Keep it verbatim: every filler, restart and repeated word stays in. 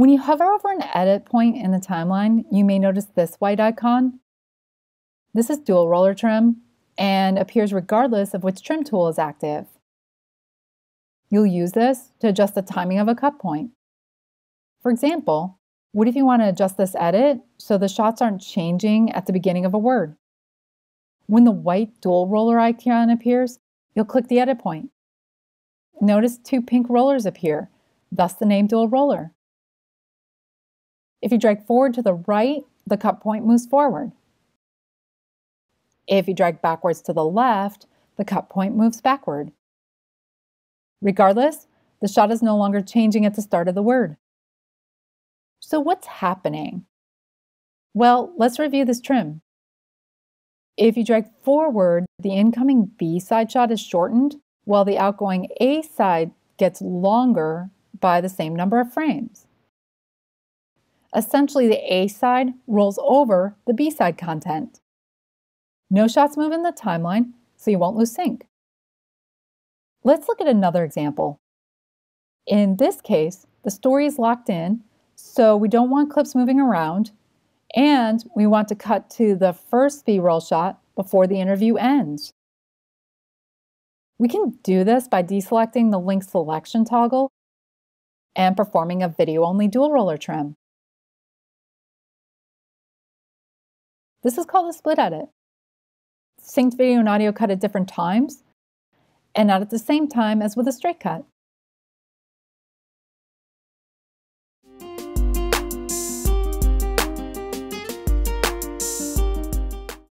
When you hover over an edit point in the timeline, you may notice this white icon. This is dual roller trim and appears regardless of which trim tool is active. You'll use this to adjust the timing of a cut point. For example, what if you want to adjust this edit so the shots aren't changing at the beginning of a word? When the white dual roller icon appears, you'll click the edit point. Notice two pink rollers appear, thus the name dual roller. If you drag forward to the right, the cut point moves forward. If you drag backwards to the left, the cut point moves backward. Regardless, the shot is no longer changing at the start of the word. So what's happening? Well, let's review this trim. If you drag forward, the incoming B side shot is shortened, while the outgoing A side gets longer by the same number of frames. Essentially, the A side rolls over the B side content. No shots move in the timeline, so you won't lose sync. Let's look at another example. In this case, the story is locked in, so we don't want clips moving around, and we want to cut to the first B-roll shot before the interview ends. We can do this by deselecting the link selection toggle and performing a video-only dual roller trim. This is called a split edit. Synced video and audio cut at different times, and not at the same time as with a straight cut.